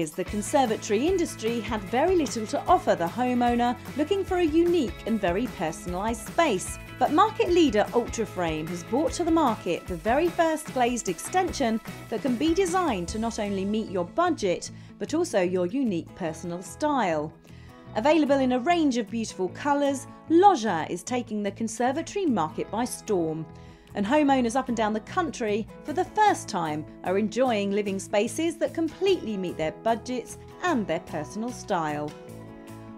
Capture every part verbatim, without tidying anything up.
years, the conservatory industry had very little to offer the homeowner looking for a unique and very personalised space. But market leader Ultraframe has brought to the market the very first glazed extension that can be designed to not only meet your budget, but also your unique personal style. Available in a range of beautiful colours, Loggia is taking the conservatory market by storm. And homeowners up and down the country, for the first time, are enjoying living spaces that completely meet their budgets and their personal style.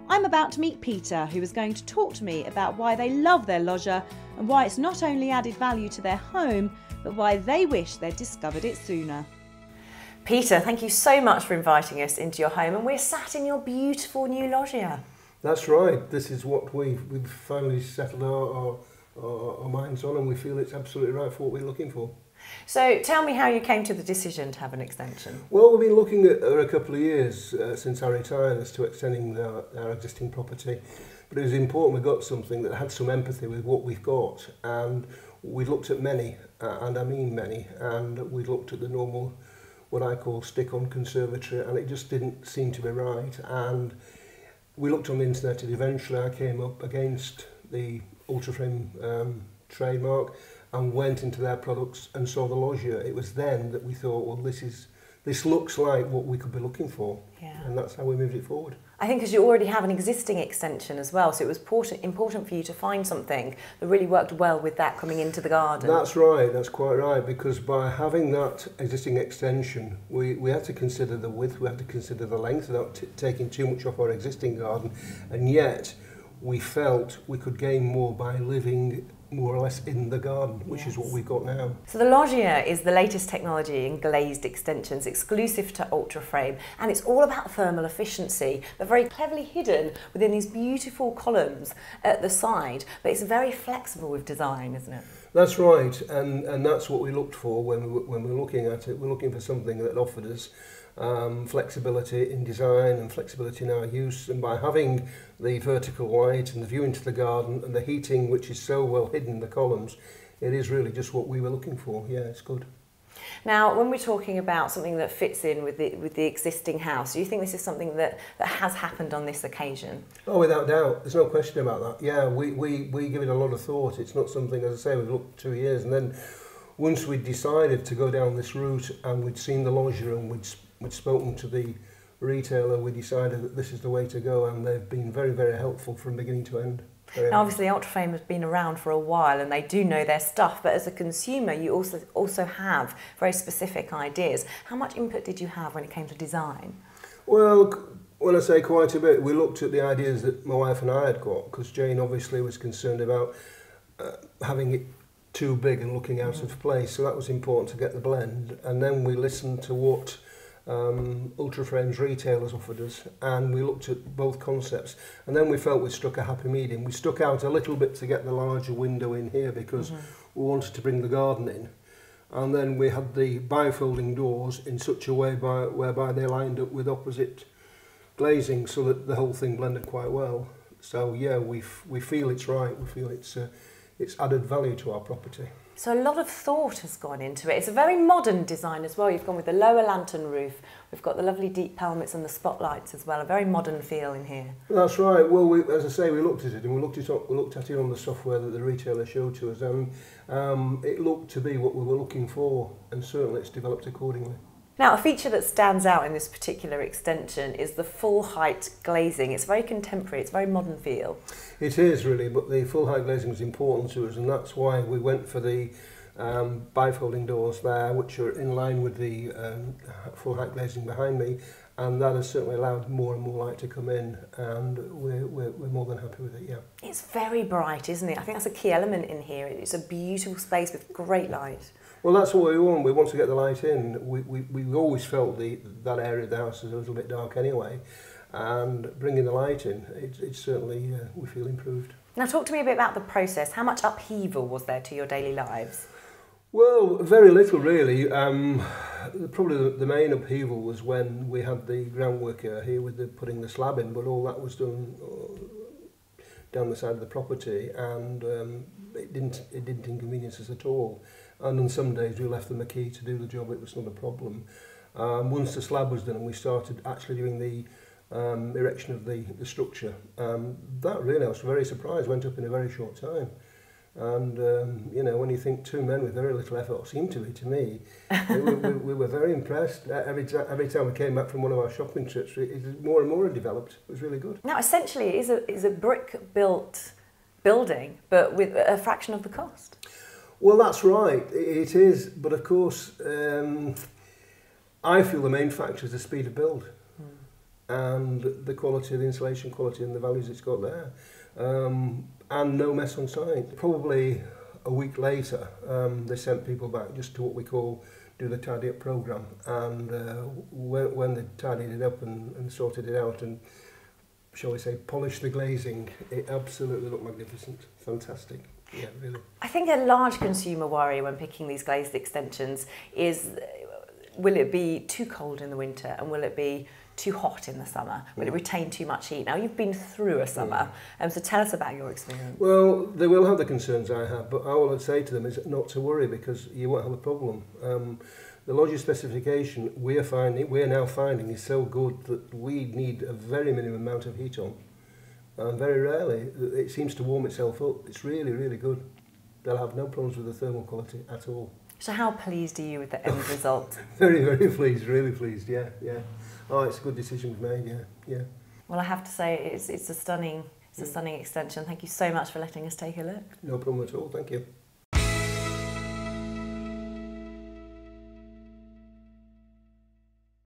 I'm about to meet Peter, who is going to talk to me about why they love their Loggia and why it's not only added value to their home, but why they wish they'd discovered it sooner. Peter, thank you so much for inviting us into your home, and we're sat in your beautiful new Loggia. That's right. This is what we've, we've finally settled our, our our minds on, and we feel it's absolutely right for what we're looking for. So tell me how you came to the decision to have an extension. Well, we've been looking at for a couple of years uh, since I retired as to extending our, our existing property, but it was important we got something that had some empathy with what we've got, and we looked at many, uh, and I mean many, and we looked at the normal, what I call stick-on conservatory, and it just didn't seem to be right. And we looked on the internet, and eventually I came up against the Ultraframe um, trademark and went into their products and saw the Loggia. It was then that we thought, well, this is this looks like what we could be looking for, yeah. And that's how we moved it forward. I think because you already have an existing extension as well, so it was important, important for you to find something that really worked well with that coming into the garden. That's right, that's quite right, because by having that existing extension, we, we had to consider the width, we had to consider the length without t taking too much off our existing garden, and yet we felt we could gain more by living more or less in the garden, which yes. is what we've got now. So the Loggia is the latest technology in glazed extensions, exclusive to Ultraframe, and it's all about thermal efficiency, but very cleverly hidden within these beautiful columns at the side. But it's very flexible with design, isn't it? That's right, and, and that's what we looked for when we, when we're looking at it. We're looking for something that offered us um, flexibility in design and flexibility in our use, and by having the vertical light and the view into the garden and the heating, which is so well hidden in the columns, it is really just what we were looking for. Yeah, it's good. Now, when we're talking about something that fits in with the, with the existing house, do you think this is something that, that has happened on this occasion? Oh, without doubt. There's no question about that. Yeah, we, we, we give it a lot of thought. It's not something, as I say, we've looked two years, and then once we decided to go down this route and we'd seen the Loggia and we'd, we'd spoken to the retailer, we decided that this is the way to go, and they've been very, very helpful from beginning to end. Now, obviously, Ultraframe has been around for a while and they do know their stuff, but as a consumer, you also also have very specific ideas. How much input did you have when it came to design? Well, when I say quite a bit, we looked at the ideas that my wife and I had got, because Jane obviously was concerned about uh, having it too big and looking out mm. of place, so that was important to get the blend. And then we listened to what Um, Ultraframe's retailers offered us, and we looked at both concepts, and then we felt we struck a happy medium. We stuck out a little bit to get the larger window in here because mm-hmm. we wanted to bring the garden in, and then we had the bifolding doors in such a way by, whereby they lined up with opposite glazing so that the whole thing blended quite well. So yeah, we, f we feel it's right, we feel it's, uh, it's added value to our property. So a lot of thought has gone into it. It's a very modern design as well. You've gone with the lower lantern roof. We've got the lovely deep helmets and the spotlights as well. A very modern feel in here. That's right. Well, we, as I say, we looked at it, and we looked, it up, we looked at it on the software that the retailer showed to us. And um, it looked to be what we were looking for, and certainly it's developed accordingly. Now, a feature that stands out in this particular extension is the full-height glazing. It's very contemporary, it's a very modern feel. It is really, but the full-height glazing was important to us, and that's why we went for the um, bifolding doors there, which are in line with the um, full-height glazing behind me, and that has certainly allowed more and more light to come in, and we're, we're, we're more than happy with it, yeah. It's very bright, isn't it? I think that's a key element in here. It's a beautiful space with great light. Well, that's what we want. We want to get the light in. We, we, we always felt the, that area of the house is a little bit dark anyway, and bringing the light in, it's it certainly, uh, we feel improved. Now, talk to me a bit about the process. How much upheaval was there to your daily lives? Well, very little really. Um, probably the, the main upheaval was when we had the groundworker here with the, putting the slab in, but all that was done down the side of the property, and um, it didn't it didn't inconvenience us at all. And on some days we left them a key to do the job. It was not a problem. Um, once the slab was done and we started actually doing the um, erection of the, the structure, um, that really, I was very surprised, went up in a very short time. And um, you know, when you think two men with very little effort seemed to be, to me, we, we, we were very impressed. Every, every time we came back from one of our shopping trips, it, it more and more developed. It was really good. Now, essentially, it is a, is a brick-built building, but with a fraction of the cost. Well, that's right. It, it is, but of course, um, I feel the main factor is the speed of build mm. and the quality of the insulation quality and the values it's got there. Um, and no mess on site. Probably a week later, um, they sent people back just to what we call do the tidy up programme. And uh, when, when they tidied it up and, and sorted it out and, shall we say, polished the glazing, it absolutely looked magnificent, fantastic. Yeah, really. I think a large consumer worry when picking these glazed extensions is, will it be too cold in the winter and will it be too hot in the summer? Will it retain too much heat? Now, you've been through a summer, um, so tell us about your experience. Well, they will have the concerns I have, but all I'd say to them is not to worry because you won't have a problem. Um, the Loggia specification we're finding, we're now finding is so good that we need a very minimum amount of heat on. And very rarely, it seems to warm itself up. It's really, really good. They'll have no problems with the thermal quality at all. So how pleased are you with the end result? Very, very pleased, really pleased, yeah, yeah. Oh, it's a good decision we've made, yeah, yeah. Well, I have to say, it's, it's a stunning, it's a stunning extension. Thank you so much for letting us take a look. No problem at all, thank you.